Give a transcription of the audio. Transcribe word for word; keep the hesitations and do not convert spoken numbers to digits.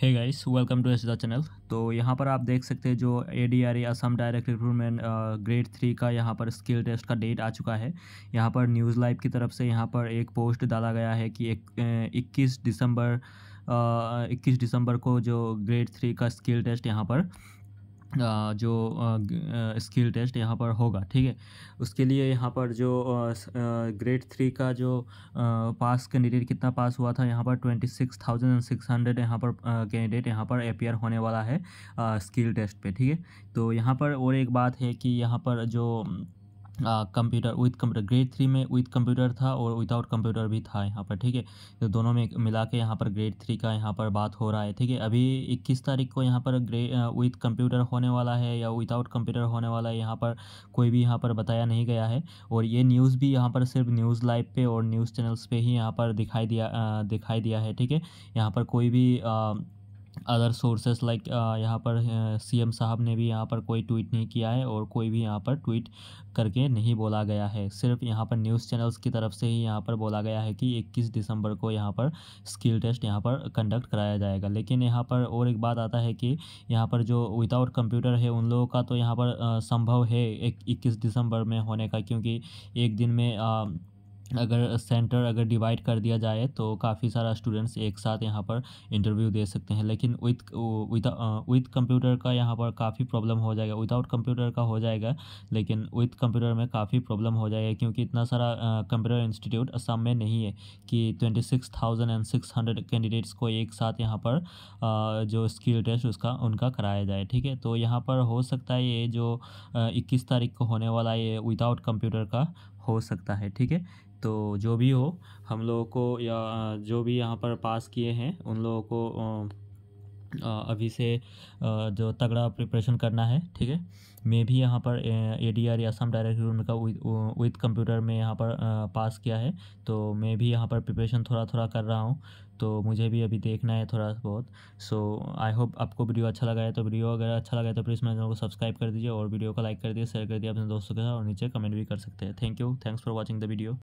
Hey guys, welcome to S the channel. तो यहाँ पर आप देख सकते हैं जो A D R E Assam direct recruitment grade three का यहाँ पर स्किल टेस्ट का डेट आ चुका है। यहाँ पर न्यूज़ लाइव की तरफ से यहाँ पर एक पोस्ट डाला गया है कि एक इक्कीस दिसंबर इक्कीस दिसंबर को जो ग्रेड थ्री का स्किल टेस्ट यहाँ पर Uh, जो स्किल uh, टेस्ट uh, यहाँ पर होगा, ठीक है। उसके लिए यहाँ पर जो ग्रेड uh, थ्री uh, का जो पास uh, कैंडिडेट कितना पास हुआ था, यहाँ पर twenty six thousand and six hundred यहाँ पर कैंडिडेट uh, यहाँ पर अपेयर होने वाला है स्किल uh, टेस्ट पे, ठीक है। तो यहाँ पर और एक बात है कि यहाँ पर जो computer with computer grade three में विद कंप्यूटर था और विदाउट कंप्यूटर भी था यहाँ पर, ठीक है। तो दोनों में मिला के यहाँ पर ग्रेड थ्री का यहाँ पर बात हो रहा है, ठीक है। अभी इक्कीस तारीख को यहाँ पर ग्रेड विद कंप्यूटर होने वाला है या विदाउट कंप्यूटर होने वाला है, यहाँ पर कोई भी यहाँ पर बताया नहीं गया है। और ये न्यूज़ भी यहाँ पर सिर्फ न्यूज़ लाइव पे और न्यूज़ चैनल्स पर ही यहाँ पर दिखाई दिया दिखाई दिया है, ठीक है। यहाँ पर कोई भी आ, अदर सोर्सेस लाइक यहाँ पर सीएम साहब ने भी यहाँ पर कोई ट्वीट नहीं किया है और कोई भी यहाँ पर ट्वीट करके नहीं बोला गया है। सिर्फ यहाँ पर न्यूज़ चैनल्स की तरफ से ही यहाँ पर बोला गया है कि इक्कीस दिसंबर को यहाँ पर स्किल टेस्ट यहाँ पर कंडक्ट कराया जाएगा। लेकिन यहाँ पर और एक बात आता है कि यहाँ पर जो विदाउट कंप्यूटर है उन लोगों का तो यहाँ पर आ, संभव है एक इक्कीस दिसंबर में होने का, क्योंकि एक दिन में आ, अगर सेंटर अगर डिवाइड कर दिया जाए तो काफ़ी सारा स्टूडेंट्स एक साथ यहाँ पर इंटरव्यू दे सकते हैं। लेकिन विद विद कंप्यूटर का यहाँ पर काफ़ी प्रॉब्लम हो जाएगा, विदाउट कंप्यूटर का हो जाएगा लेकिन विद कंप्यूटर में काफ़ी प्रॉब्लम हो जाएगा, क्योंकि इतना सारा कंप्यूटर इंस्टीट्यूट असम में नहीं है कि twenty six thousand and six hundred candidates को एक साथ यहाँ पर आ, जो स्किल टेस्ट उसका उनका कराया जाए, ठीक है। तो यहाँ पर हो सकता है ये जो इक्कीस तारीख को होने वाला ये विदाउट कंप्यूटर का हो सकता है, ठीक है। तो जो भी हो, हम लोगों को या जो भी यहाँ पर पास किए हैं उन लोगों को अभी से जो तगड़ा प्रिपरेशन करना है, ठीक है। मैं भी यहाँ पर A D R E Assam direct recruitment का विद कंप्यूटर में यहाँ पर पास किया है, तो मैं भी यहाँ पर प्रिपरेशन थोड़ा थोड़ा कर रहा हूँ। तो मुझे भी अभी देखना है थोड़ा बहुत। सो आई होप आपको वीडियो अच्छा लगा है। तो वीडियो अगर अच्छा लगा है तो प्लीज़ मेरे चैनल को सब्सक्राइब कर दीजिए और वीडियो को लाइक कर दीजिए, शेयर कर दीजिए अपने दोस्तों के साथ और नीचे कमेंट भी कर सकते हैं। Thank you, thanks for watching the video.